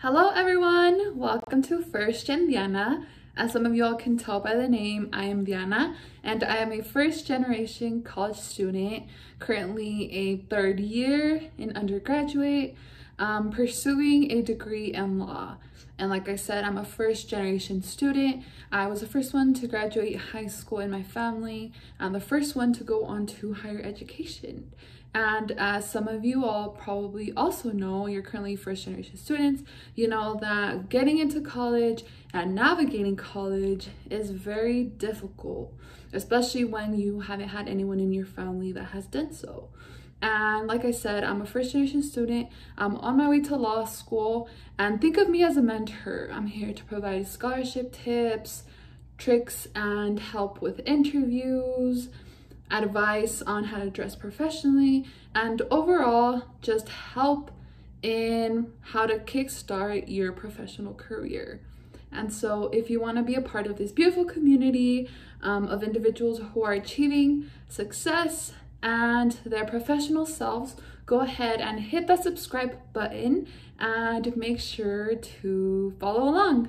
Hello everyone, welcome to First Gen Diana. As some of y'all can tell by the name, I am Diana and I am a first generation college student, currently a third year in undergraduate, pursuing a degree in law. And like I said, I'm a first generation student. I was the first one to graduate high school in my family. I'm the first one to go on to higher education. And as some of you all probably also know, you're currently first generation students, you know that getting into college and navigating college is very difficult, especially when you haven't had anyone in your family that has done so. And like I said, I'm a first generation student. I'm on my way to law school, and think of me as a mentor. I'm here to provide scholarship tips, tricks, and help with interviews, advice on how to dress professionally, and overall just help in how to kickstart your professional career. And so if you want to be a part of this beautiful community of individuals who are achieving success and their professional selves, go ahead and hit that subscribe button and make sure to follow along.